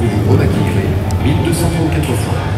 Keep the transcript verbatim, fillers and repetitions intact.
que nous renaquillerez mille deux cent trente-quatre fois.